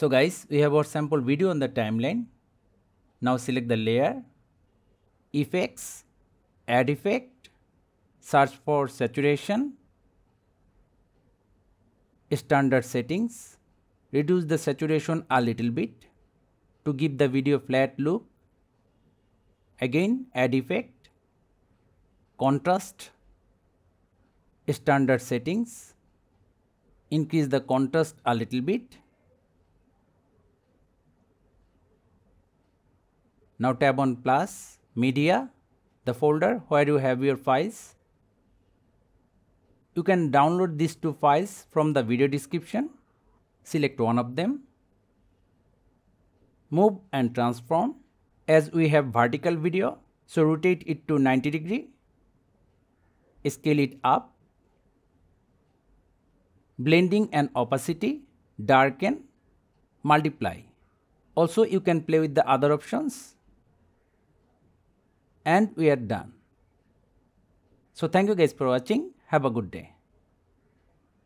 So guys, we have our sample video on the timeline. Now select the layer, effects, add effect, search for saturation, standard settings, reduce the saturation a little bit to give the video flat look. Again, add effect, contrast, standard settings, increase the contrast a little bit. Now tab on plus, media, the folder where you have your files. You can download these two files from the video description. Select one of them. Move and transform. As we have vertical video, so rotate it to 90 degree. Scale it up. Blending and opacity, darken, multiply. Also you can play with the other options. And we are done. So thank you guys for watching. Have a good day.